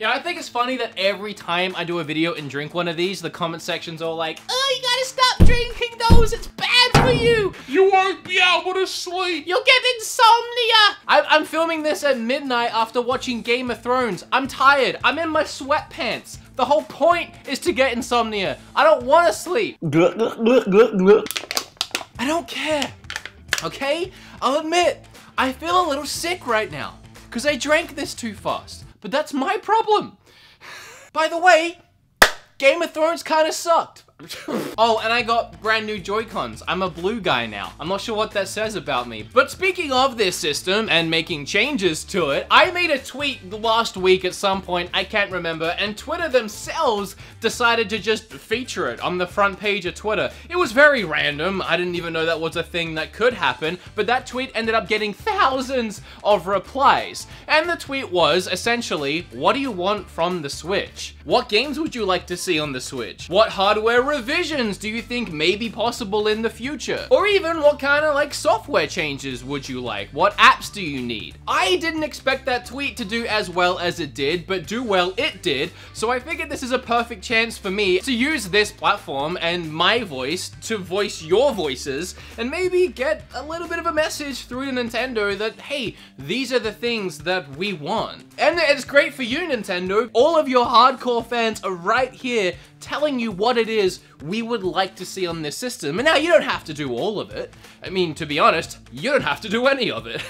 Yeah, I think it's funny that every time I do a video and drink one of these, the comment section's all like, "Oh, you gotta stop drinking those, it's bad for you! You won't be able to sleep! You'll get insomnia!" I'm filming this at midnight after watching Game of Thrones. I'm tired, I'm in my sweatpants. The whole point is to get insomnia. I don't want to sleep. I don't care, okay? I'll admit, I feel a little sick right now because I drank this too fast. But that's my problem. By the way, Game of Thrones kind of sucked. Oh, and I got brand new Joy-Cons. I'm a blue guy now. I'm not sure what that says about me. But speaking of this system and making changes to it, I made a tweet last week at some point, I can't remember, and Twitter themselves decided to just feature it on the front page of Twitter. It was very random. I didn't even know that was a thing that could happen, but that tweet ended up getting thousands of replies. And the tweet was, essentially, what do you want from the Switch? What games would you like to see on the Switch? What hardware revisions do you think may be possible in the future? Or even what kind of like software changes would you like? What apps do you need? I didn't expect that tweet to do as well as it did, but do well it did. So I figured this is a perfect chance for me to use this platform and my voice to voice your voices and maybe get a little bit of a message through to Nintendo that, hey, these are the things that we want. And it's great for you, Nintendo. All of your hardcore fans are right here telling you what it is we would like to see on this system. And now you don't have to do all of it. I mean, to be honest, you don't have to do any of it.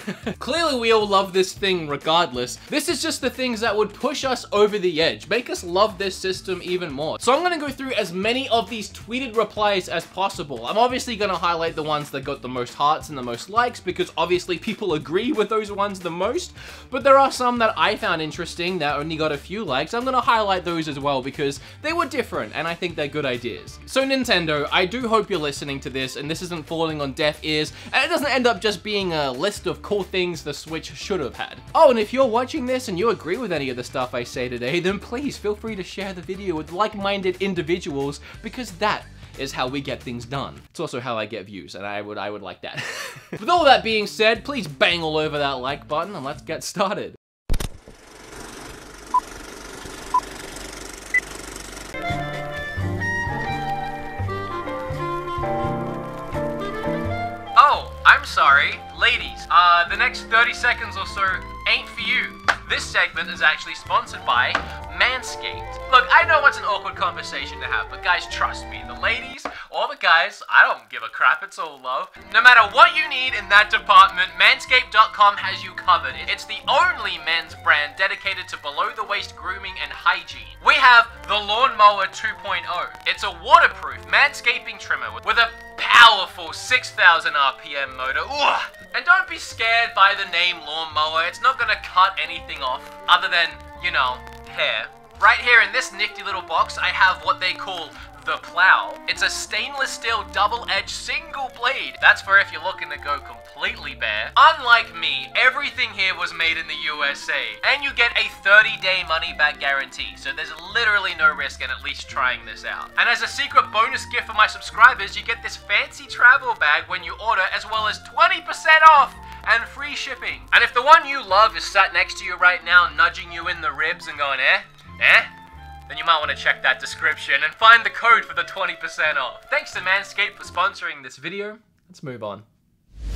Clearly we all love this thing regardless. This is just the things that would push us over the edge, make us love this system even more. So I'm gonna go through as many of these tweeted replies as possible. I'm obviously gonna highlight the ones that got the most hearts and the most likes because obviously people agree with those ones the most, but there are some that I found interesting that only got a few likes. I'm gonna highlight those as well because they were different and I think they're good ideas. So Nintendo, I do hope you're listening to this and this isn't falling on deaf ears and it doesn't end up just being a list of cool things the Switch should have had. Oh, and if you're watching this and you agree with any of the stuff I say today, then please feel free to share the video with like-minded individuals because that is how we get things done. It's also how I get views, and I would like that. With all that being said, please bang all over that like button and let's get started. I'm sorry, ladies, the next 30 seconds or so ain't for you. This segment is actually sponsored by Manscaped. Look, I know it's an awkward conversation to have, but guys, trust me, the ladies or the guys, I don't give a crap, it's all love. No matter what you need in that department, Manscaped.com has you covered. It's the only men's brand dedicated to below-the-waist grooming and hygiene. We have the Lawnmower 2.0. It's a waterproof manscaping trimmer with a powerful 6,000 RPM motor. Ooh. And don't be scared by the name Lawnmower. It's not gonna cut anything off other than, you know, hair. Right here in this nifty little box, I have what they call the plow. It's a stainless steel double-edged single blade. That's for if you're looking to go completely bare. Unlike me, everything here was made in the USA, and you get a 30-day money-back guarantee, so there's literally no risk in at least trying this out. And as a secret bonus gift for my subscribers, you get this fancy travel bag when you order, as well as 20% off and free shipping. And if the one you love is sat next to you right now, nudging you in the ribs and going, eh? Eh? Then you might want to check that description and find the code for the 20% off. Thanks to Manscaped for sponsoring this video. Let's move on.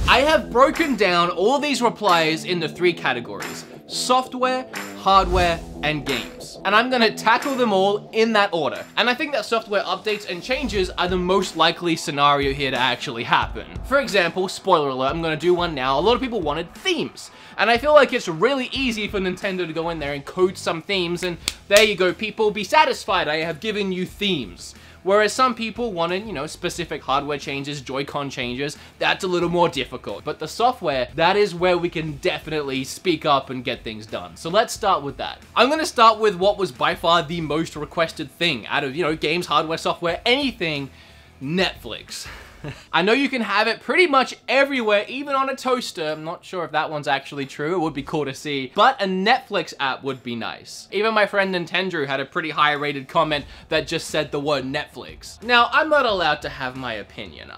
I have broken down all these replies into three categories: software, hardware, and games. And I'm gonna tackle them all in that order. And I think that software updates and changes are the most likely scenario here to actually happen. For example, spoiler alert, I'm gonna do one now. A lot of people wanted themes. And I feel like it's really easy for Nintendo to go in there and code some themes and there you go, people, be satisfied, I have given you themes. Whereas some people wanted, you know, specific hardware changes, Joy-Con changes, that's a little more difficult. But the software, that is where we can definitely speak up and get things done. So let's start with that. I'm gonna start with what was by far the most requested thing out of, you know, games, hardware, software, anything, Netflix. I know you can have it pretty much everywhere, even on a toaster. I'm not sure if that one's actually true. It would be cool to see, but a Netflix app would be nice. Even my friend Nintendrew had a pretty high rated comment that just said the word Netflix. Now, I'm not allowed to have my opinion.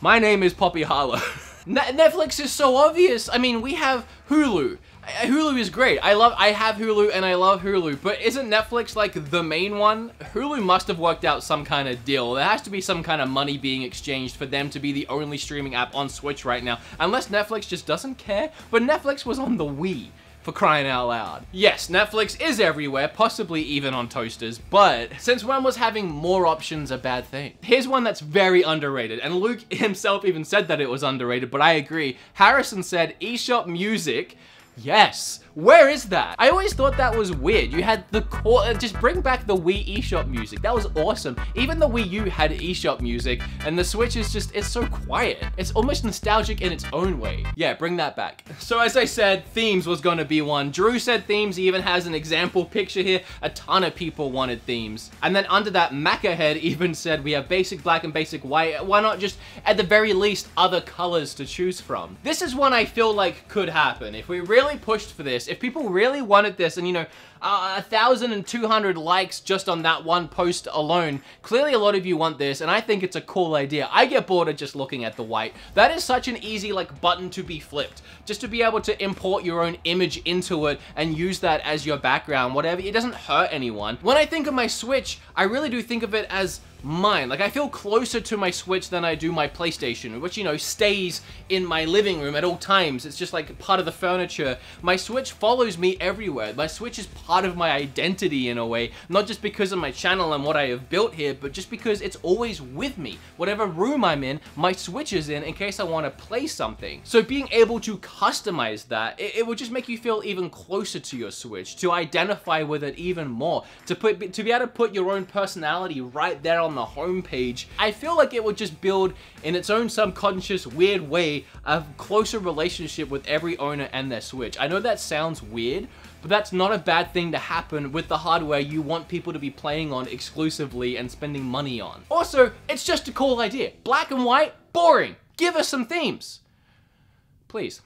My name is Poppy Harlow. Netflix is so obvious. I mean, we have Hulu Hulu is great. I have Hulu and I love Hulu, but isn't Netflix like the main one? Hulu must have worked out some kind of deal. There has to be some kind of money being exchanged for them to be the only streaming app on Switch right now, unless Netflix just doesn't care. But Netflix was on the Wii, for crying out loud. Yes, Netflix is everywhere, possibly even on toasters, but since when was having more options a bad thing? Here's one that's very underrated, and Luke himself even said that it was underrated, but I agree. Harrison said eShop Music. Yes, where is that? I always thought that was weird. You had the core, just bring back the Wii eShop Music. That was awesome. Even the Wii U had eShop Music, and the Switch is just, it's so quiet. It's almost nostalgic in its own way. Yeah, bring that back. So as I said, themes was gonna be one. Drew said themes, he even has an example picture here. A ton of people wanted themes. And then under that, Macahead even said, we have basic black and basic white. Why not just, at the very least, other colors to choose from? This is one I feel like could happen. If we really pushed for this, if people really wanted this, and you know, 1,200 likes just on that one post alone, clearly a lot of you want this, and I think it's a cool idea. I get bored of just looking at the white. That is such an easy like button to be flipped, just to be able to import your own image into it and use that as your background, whatever. It doesn't hurt anyone. When I think of my Switch, I really do think of it as mine. Like, I feel closer to my Switch than I do my PlayStation, which, you know, stays in my living room at all times. It's just like part of the furniture. My Switch follows me everywhere. My Switch is part of my identity in a way, not just because of my channel and what I have built here, but just because it's always with me. Whatever room I'm in, my Switch is in case I want to play something. So being able to customize that, it would just make you feel even closer to your Switch, to identify with it even more, to be able to put your own personality right there on the homepage. I feel like it would just build, in its own subconscious weird way, a closer relationship with every owner and their Switch. I know that sounds weird, but that's not a bad thing to happen with the hardware you want people to be playing on exclusively and spending money on. Also, it's just a cool idea. Black and white, boring. Give us some themes, please.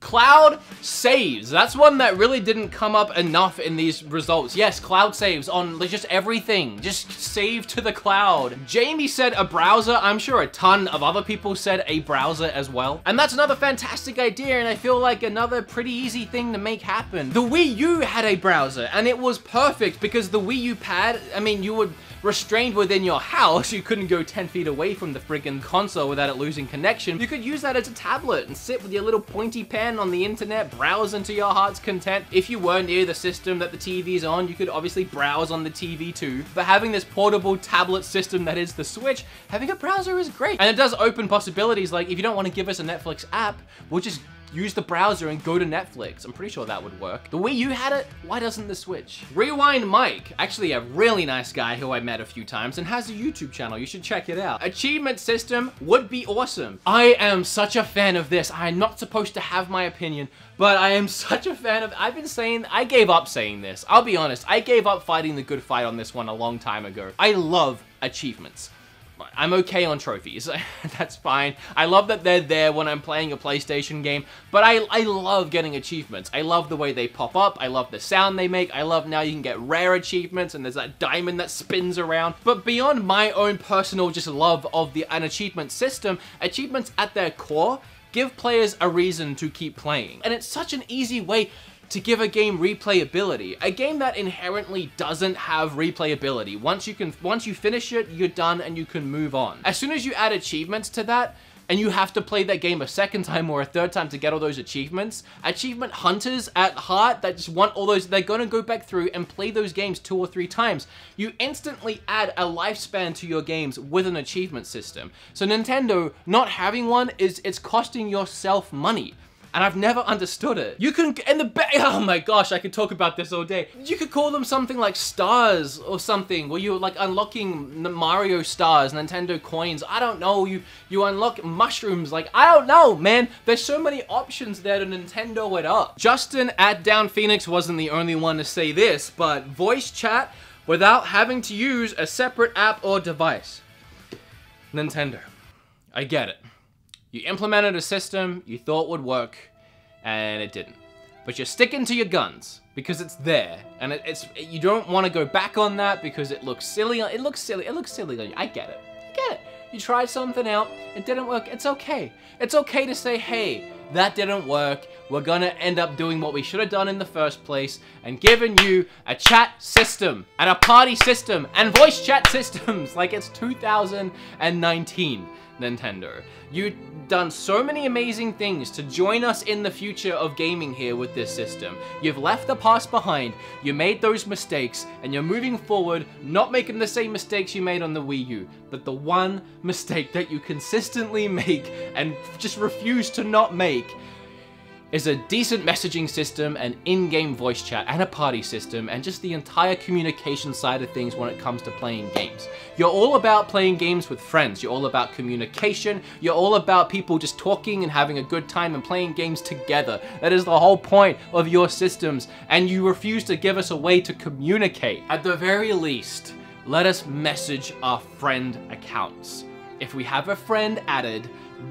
Cloud saves. That's one that really didn't come up enough in these results. Yes, cloud saves on just everything. Just save to the cloud. Jamie said a browser. I'm sure a ton of other people said a browser as well. And that's another fantastic idea, and I feel like another pretty easy thing to make happen. The Wii U had a browser, and it was perfect because the Wii U pad, I mean, you would restrained within your house, you couldn't go 10 feet away from the friggin' console without it losing connection. You could use that as a tablet and sit with your little pointy pen on the internet, browse into your heart's content. If you were near the system that the TV's on, you could obviously browse on the TV too. But having this portable tablet system that is the Switch, having a browser is great. And it does open possibilities, like if you don't want to give us a Netflix app, we'll just use the browser and go to Netflix. I'm pretty sure that would work. The Wii U had it, why doesn't the Switch? Rewind Mike, actually a really nice guy who I met a few times and has a YouTube channel, you should check it out. Achievement system would be awesome. I am such a fan of this. I'm not supposed to have my opinion, but I am such a fan of, I gave up saying this. I'll be honest, I gave up fighting the good fight on this one a long time ago. I love achievements. I'm okay on trophies, that's fine. I love that they're there when I'm playing a PlayStation game, but I love getting achievements. I love the way they pop up, I love the sound they make, I love now you can get rare achievements and there's that diamond that spins around. But beyond my own personal just love of an achievement system, achievements at their core give players a reason to keep playing. And it's such an easy way to give a game replayability. A game that inherently doesn't have replayability. Once you finish it, you're done and you can move on. As soon as you add achievements to that, and you have to play that game a second time or a third time to get all those achievements, achievement hunters at heart that just want all those, they're gonna go back through and play those games 2 or 3 times. You instantly add a lifespan to your games with an achievement system. So Nintendo not having one is, it's costing yourself money. And I've never understood it. You can, oh my gosh, I could talk about this all day. You could call them something like stars or something, where you're like unlocking Mario stars, Nintendo coins, I don't know, you unlock mushrooms, like, I don't know, man. There's so many options there to Nintendo it up. Justin at Down Phoenix wasn't the only one to say this, but voice chat without having to use a separate app or device. Nintendo, I get it. You implemented a system you thought would work, and it didn't. But you're sticking to your guns, because it's there. And you don't want to go back on that because it looks silly. It looks silly on you. I get it. I get it. you tried something out, it didn't work, it's okay. It's okay to say, hey, that didn't work, we're gonna end up doing what we should have done in the first place and giving you a chat system and a party system and voice chat systems. Like, it's 2019. Nintendo, you've done so many amazing things to join us in the future of gaming here with this system. You've left the past behind, you made those mistakes, and you're moving forward, not making the same mistakes you made on the Wii U. But the one mistake that you consistently make and just refuse to not make is a decent messaging system, an in-game voice chat, and a party system, and just the entire communication side of things when it comes to playing games. You're all about playing games with friends, you're all about communication, you're all about people just talking and having a good time and playing games together. That is the whole point of your systems, and you refuse to give us a way to communicate. At the very least, let us message our friend accounts. If we have a friend added,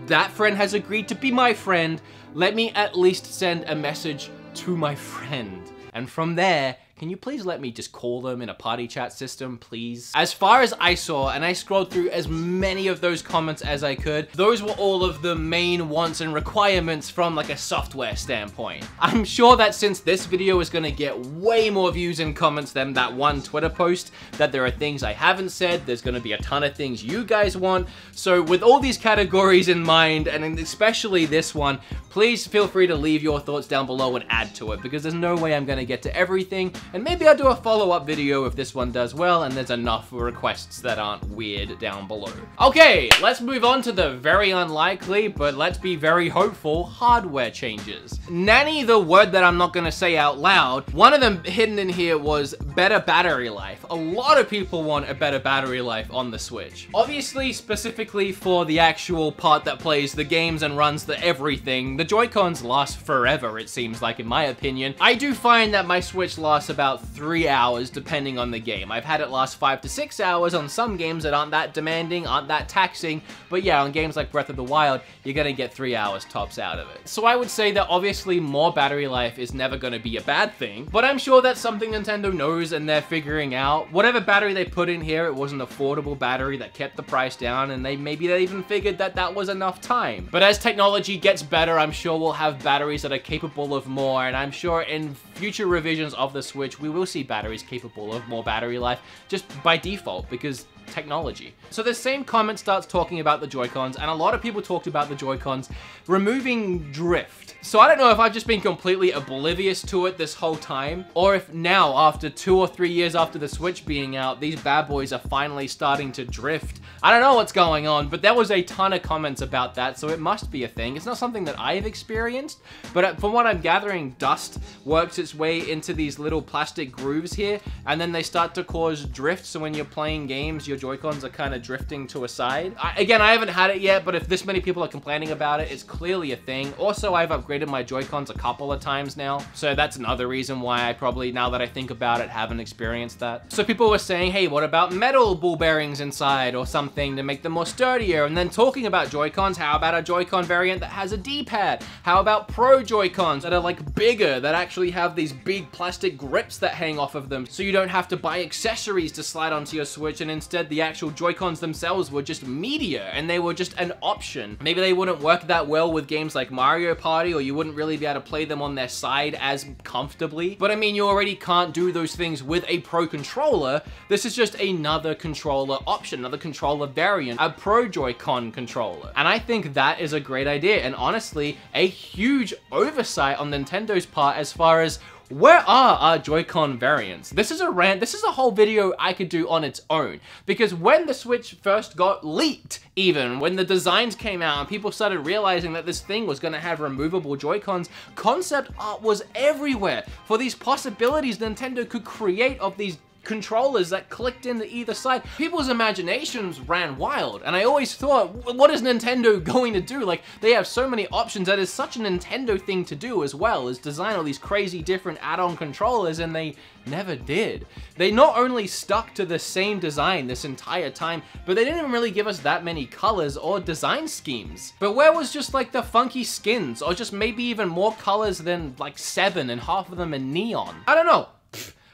that friend has agreed to be my friend, let me at least send a message to my friend. And from there, can you please let me just call them in a party chat system, please? As far as I saw, and I scrolled through as many of those comments as I could, those were all of the main wants and requirements from like a software standpoint. I'm sure that since this video is gonna get way more views and comments than that one Twitter post, that there are things I haven't said, there's gonna be a ton of things you guys want. So with all these categories in mind, and especially this one, please feel free to leave your thoughts down below and add to it, because there's no way I'm gonna get to everything. And maybe I'll do a follow-up video if this one does well and there's enough requests that aren't weird down below. Okay, let's move on to the very unlikely, but let's be very hopeful, hardware changes. Nanny, the word that I'm not gonna say out loud, one of them hidden in here was better battery life. A lot of people want a better battery life on the Switch. Obviously, specifically for the actual part that plays the games and runs the everything, the Joy-Cons last forever, it seems like, in my opinion. I do find that my Switch lasts about 3 hours depending on the game. I've had it last 5 to 6 hours on some games that aren't that demanding, aren't that taxing, but yeah, on games like Breath of the Wild, you're gonna get 3 hours tops out of it. So I would say that obviously more battery life is never gonna be a bad thing, but I'm sure that's something Nintendo knows and they're figuring out. Whatever battery they put in here, it was an affordable battery that kept the price down, and maybe they even figured that that was enough time. But as technology gets better, I'm sure we'll have batteries that are capable of more, and I'm sure in future revisions of the Switch, we will see batteries capable of more battery life just by default because technology. So the same comment starts talking about the Joy-Cons, and a lot of people talked about the Joy-Cons removing drift. So I don't know if I've just been completely oblivious to it this whole time, or if now, after 2 or 3 years after the Switch being out, these bad boys are finally starting to drift. I don't know what's going on, but there was a ton of comments about that, so it must be a thing. It's not something that I've experienced, but from what I'm gathering, dust works its way into these little plastic grooves here, and then they start to cause drift, so when you're playing games, your Joy-Cons are kind of drifting to a side. Again, I haven't had it yet, but if this many people are complaining about it, it's clearly a thing. Also, I've upgraded my Joy-Cons a couple of times now, so that's another reason why I probably, now that I think about it, haven't experienced that. So people were saying, hey, what about metal ball bearings inside or something to make them more sturdier? And then talking about Joy-Cons, how about a Joy-Con variant that has a D-pad? How about Pro Joy-Cons that are like bigger, that actually have these big plastic grips that hang off of them, so you don't have to buy accessories to slide onto your Switch, and instead the actual Joy-Cons themselves were just media, and they were just an option. Maybe they wouldn't work that well with games like Mario Party, or you wouldn't really be able to play them on their side as comfortably. But I mean, you already can't do those things with a Pro Controller. This is just another controller option, another controller variant, a Pro Joy-Con controller. And I think that is a great idea, and honestly, a huge oversight on Nintendo's part as far as where are our Joy-Con variants? This is a rant, this is a whole video I could do on its own, because when the Switch first got leaked, even when the designs came out and people started realizing that this thing was gonna have removable Joy-Cons, concept art was everywhere for these possibilities Nintendo could create of these controllers that clicked into either side. People's imaginations ran wild, and I always thought, what is Nintendo going to do? Like, they have so many options. That is such a Nintendo thing to do as well, is design all these crazy different add-on controllers, and they never did. They not only stuck to the same design this entire time, but they didn't really give us that many colors or design schemes. But where was just like the funky skins, or just maybe even more colors than like 7 and half of them in neon? I don't know.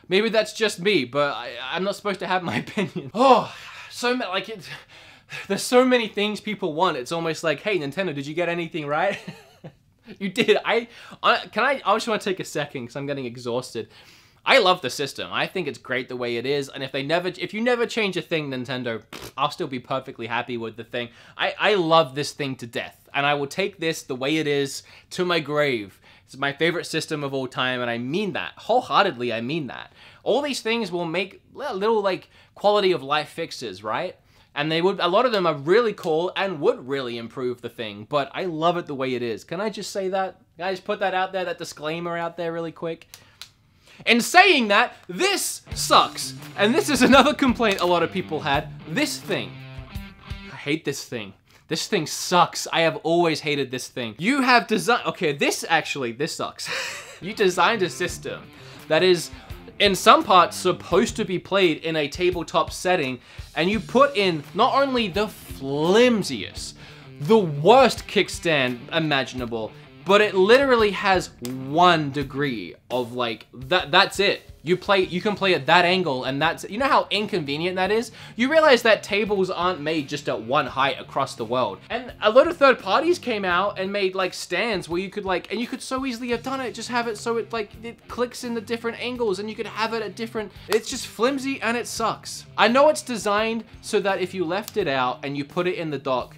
Maybe that's just me, but I'm not supposed to have my opinion. Oh, so like, There's so many things people want. It's almost like, hey, Nintendo, did you get anything right? You did. I just want to take a second because I'm getting exhausted. I love the system. I think it's great the way it is. And if they never, if you never change a thing, Nintendo, I'll still be perfectly happy with the thing. I love this thing to death, and I will take this the way it is to my grave. It's my favorite system of all time, and I mean that. Wholeheartedly, I mean that. All these things will make little, like, quality of life fixes, right? And they would, a lot of them are really cool and would really improve the thing, but I love it the way it is. Can I just say that? Can I just put that out there, that disclaimer out there really quick? In saying that, this sucks. And this is another complaint a lot of people had. This thing. I hate this thing. This thing sucks. I have always hated this thing. You have designed, okay, this sucks. You designed a system that is, in some parts, supposed to be played in a tabletop setting, and you put in not only the flimsiest, the worst kickstand imaginable, but it literally has 1 degree of, like, that's it. You can play at that angle, and that's, you know how inconvenient that is? You realize that tables aren't made just at 1 height across the world. And a lot of third parties came out and made, like, stands where you could, like, and you could so easily have done it, just have it so it, like, it clicks in the different angles, and you could have it at different, it's just flimsy and it sucks. I know it's designed so that if you left it out and you put it in the dock,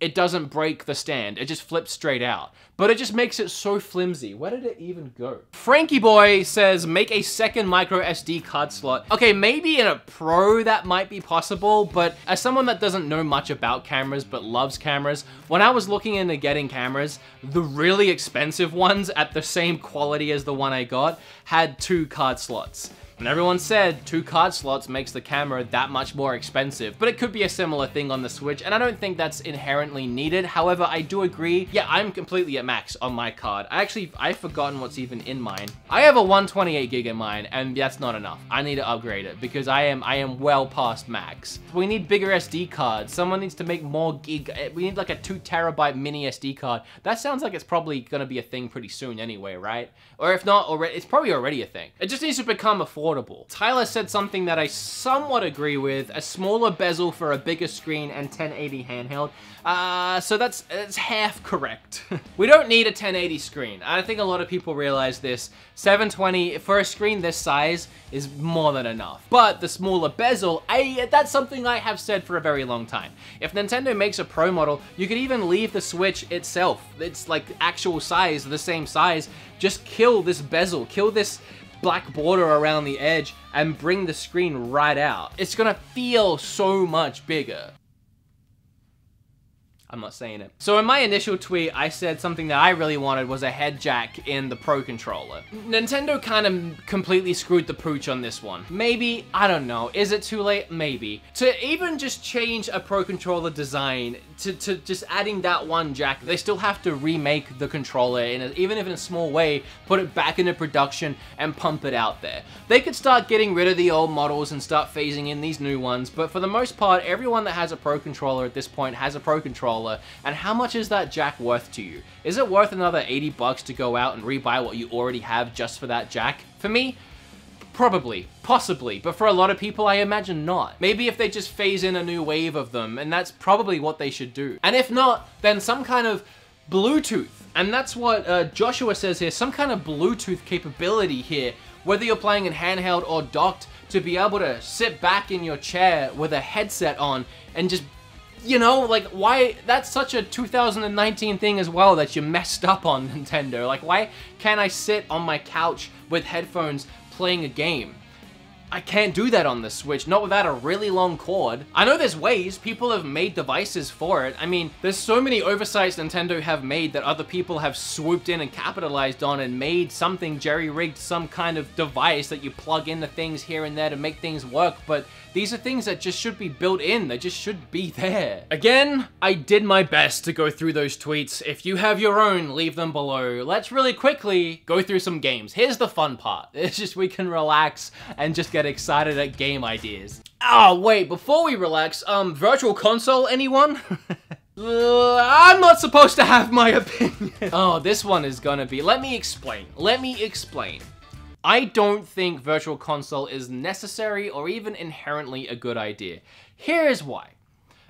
it doesn't break the stand, it just flips straight out. But it just makes it so flimsy. Where did it even go? Frankie Boy says, make a second micro SD card slot. Okay, maybe in a Pro that might be possible, but as someone that doesn't know much about cameras but loves cameras, when I was looking into getting cameras, the really expensive ones at the same quality as the one I got had 2 card slots. And everyone said 2 card slots makes the camera that much more expensive, but it could be a similar thing on the Switch, and I don't think that's inherently needed. However, I do agree, yeah, I'm completely at max on my card. I've forgotten what's even in mine. I have a 128 gig in mine, and that's not enough. I need to upgrade it because I am well past max. We need bigger SD cards. Someone needs to make more gig. We need like a 2 terabyte mini SD card. That sounds like it's probably gonna be a thing pretty soon anyway, right? Or if not already, it's probably already a thing. It just needs to become affordable. Tyler said something that I somewhat agree with, a smaller bezel for a bigger screen and 1080 handheld. So that's half correct. We don't need a 1080 screen. I think a lot of people realize this. 720, for a screen this size, is more than enough. But the smaller bezel, that's something I have said for a very long time. If Nintendo makes a Pro model, you could even leave the Switch itself. It's like actual size, the same size. Just kill this bezel, kill this black border around the edge and bring the screen right out. It's gonna feel so much bigger. I'm not saying it. So in my initial tweet, I said something that I really wanted was a head jack in the Pro Controller. Nintendo kind of completely screwed the pooch on this one. Maybe, I don't know, is it too late? Maybe. To even just change a Pro Controller design to just adding that 1 jack, they still have to remake the controller, even if in a small way, put it back into production and pump it out there. They could start getting rid of the old models and start phasing in these new ones, but for the most part, everyone that has a Pro Controller at this point has a Pro Controller. And how much is that jack worth to you? Is it worth another 80 bucks to go out and rebuy what you already have just for that jack? For me, probably, possibly, but for a lot of people, I imagine not. Maybe if they just phase in a new wave of them, and that's probably what they should do. And if not, then some kind of Bluetooth. And that's what Joshua says here, some kind of Bluetooth capability here, whether you're playing in handheld or docked, to be able to sit back in your chair with a headset on and just, you know, like, why? That's such a 2019 thing as well that you messed up on, Nintendo. Like, why can't I sit on my couch with headphones playing a game? I can't do that on the Switch, not without a really long cord. I know there's ways, people have made devices for it. I mean, there's so many oversights Nintendo have made that other people have swooped in and capitalized on and made something, jerry-rigged some kind of device that you plug into things here and there to make things work, but these are things that just should be built in, they just should be there. Again, I did my best to go through those tweets. If you have your own, leave them below. Let's really quickly go through some games. Here's the fun part. It's just we can relax and just get excited at game ideas. Oh wait, before we relax, Virtual Console, anyone? I'm not supposed to have my opinion. Oh, this one is gonna be, let me explain. I don't think Virtual Console is necessary or even inherently a good idea. Here is why.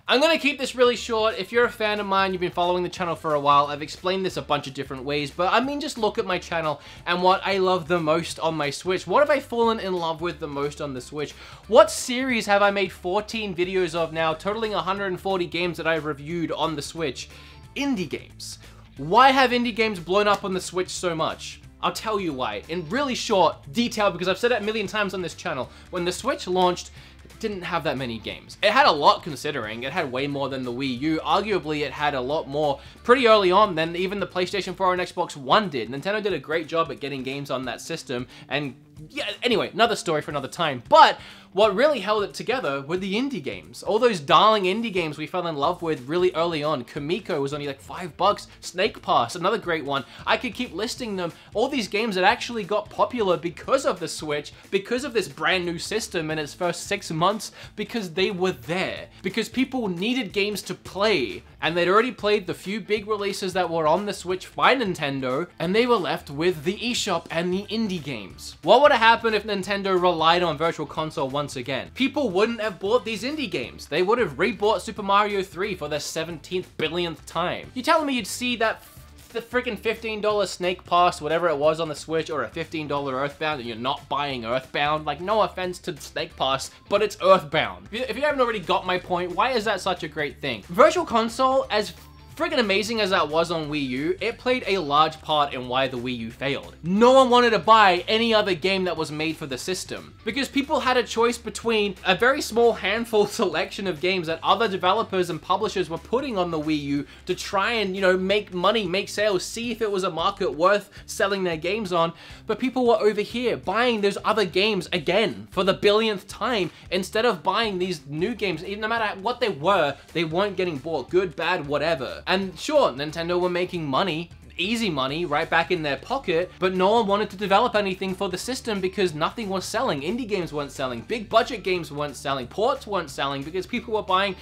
I'm going to keep this really short. If you're a fan of mine, you've been following the channel for a while, I've explained this a bunch of different ways, but I mean just look at my channel and what I love the most on my Switch. What have I fallen in love with the most on the Switch? What series have I made 14 videos of now, totaling 140 games that I've reviewed on the Switch? Indie games. Why have indie games blown up on the Switch so much? I'll tell you why, in really short detail, because I've said it a million times on this channel. When the Switch launched, it didn't have that many games. It had a lot considering, it had way more than the Wii U, arguably it had a lot more pretty early on than even the PlayStation 4 and Xbox One did. Nintendo did a great job at getting games on that system, and yeah, anyway, another story for another time, but what really held it together were the indie games. All those darling indie games we fell in love with really early on. Kamiko was only like $5. Snake Pass, another great one. I could keep listing them. All these games that actually got popular because of the Switch, because of this brand new system in its first 6 months, because they were there. Because people needed games to play, and they'd already played the few big releases that were on the Switch by Nintendo, and they were left with the eShop and the indie games. What would have happened if Nintendo relied on Virtual Console once again? People wouldn't have bought these indie games. They would have re-bought Super Mario 3 for the 17th billionth time. You telling me you'd see that the freaking $15 Snake Pass, whatever it was on the Switch, or a $15 Earthbound, and you're not buying Earthbound? Like, no offense to Snake Pass, but it's Earthbound. If you haven't already got my point, why is that such a great thing? Virtual Console, as freaking amazing as that was on Wii U, it played a large part in why the Wii U failed. No one wanted to buy any other game that was made for the system, because people had a choice between a very small handful selection of games that other developers and publishers were putting on the Wii U to try and, you know, make money, make sales, see if it was a market worth selling their games on, but people were over here buying those other games again for the billionth time instead of buying these new games. No matter what they were, they weren't getting bought, good, bad, whatever. And sure, Nintendo were making money, easy money, right back in their pocket, but no one wanted to develop anything for the system because nothing was selling. Indie games weren't selling, big budget games weren't selling, ports weren't selling because people were buying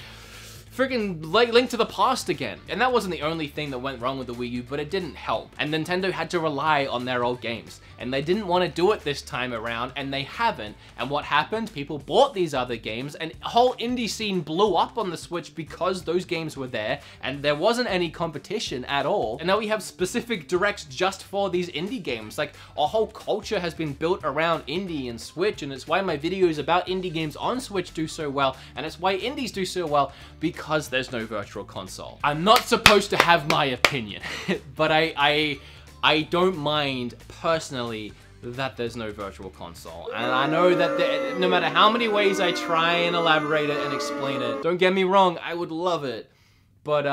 freaking Link to the Past again. And that wasn't the only thing that went wrong with the Wii U, but it didn't help. And Nintendo had to rely on their old games. And they didn't want to do it this time around, and they haven't. And what happened? People bought these other games, and the whole indie scene blew up on the Switch because those games were there, and there wasn't any competition at all. And now we have specific directs just for these indie games. Like, a whole culture has been built around indie and Switch, and it's why my videos about indie games on Switch do so well, and it's why indies do so well, because there's no Virtual Console. I'm not supposed to have my opinion, but I don't mind personally that there's no Virtual Console. And I know that no matter how many ways I try and elaborate it and explain it, don't get me wrong, I would love it, but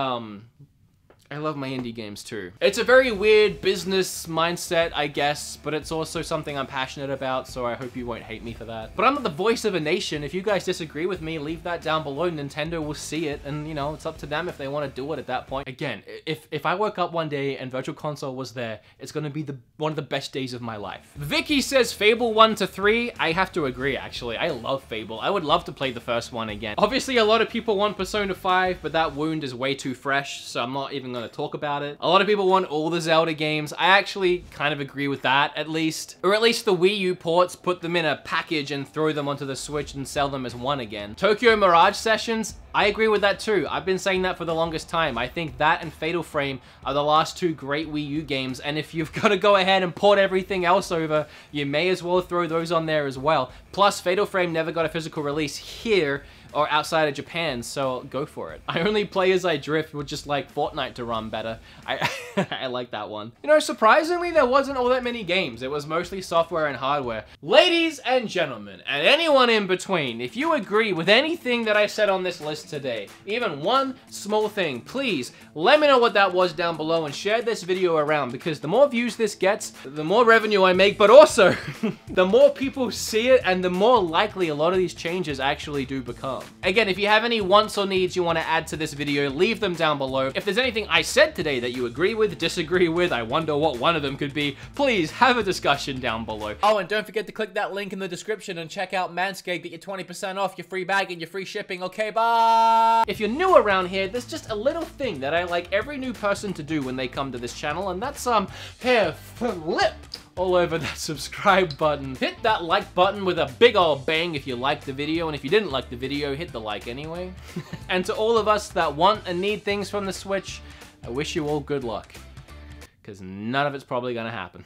I love my indie games too. It's a very weird business mindset, I guess, but it's also something I'm passionate about, so I hope you won't hate me for that. But I'm not the voice of a nation. If you guys disagree with me, leave that down below. Nintendo will see it, and you know, it's up to them if they want to do it at that point. Again, if I woke up one day and Virtual Console was there, it's gonna be one of the best days of my life. Vicky says Fable 1 to 3. I have to agree, actually. I love Fable. I would love to play the first one again. Obviously, a lot of people want Persona 5, but that wound is way too fresh, so I'm not even gonna talk about it. A lot of people want all the Zelda games. I actually kind of agree with that, at least. Or at least the Wii U ports, put them in a package and throw them onto the Switch and sell them as one again. Tokyo Mirage Sessions, I agree with that too. I've been saying that for the longest time. I think that and Fatal Frame are the last two great Wii U games, and if you've got to go ahead and port everything else over, you may as well throw those on there as well. Plus, Fatal Frame never got a physical release here or outside of Japan, so go for it. I only play as I drift with just like Fortnite to run better. I like that one. You know, surprisingly, there wasn't all that many games. It was mostly software and hardware. Ladies and gentlemen, and anyone in between, if you agree with anything that I said on this list today, even one small thing, please let me know what that was down below and share this video around, because the more views this gets, the more revenue I make, but also the more people see it and the more likely a lot of these changes actually do become. Again, if you have any wants or needs you want to add to this video, leave them down below. If there's anything I said today that you agree with, disagree with, I wonder what one of them could be, please have a discussion down below. Oh, and don't forget to click that link in the description and check out Manscaped. Get your 20% off, your free bag, and your free shipping. Okay, bye! If you're new around here, there's just a little thing that I like every new person to do when they come to this channel, and that's hair flip. all over that subscribe button. Hit that like button with a big old bang if you liked the video, and if you didn't like the video, hit the like anyway. And to all of us that want and need things from the Switch, I wish you all good luck, because none of it's probably gonna happen.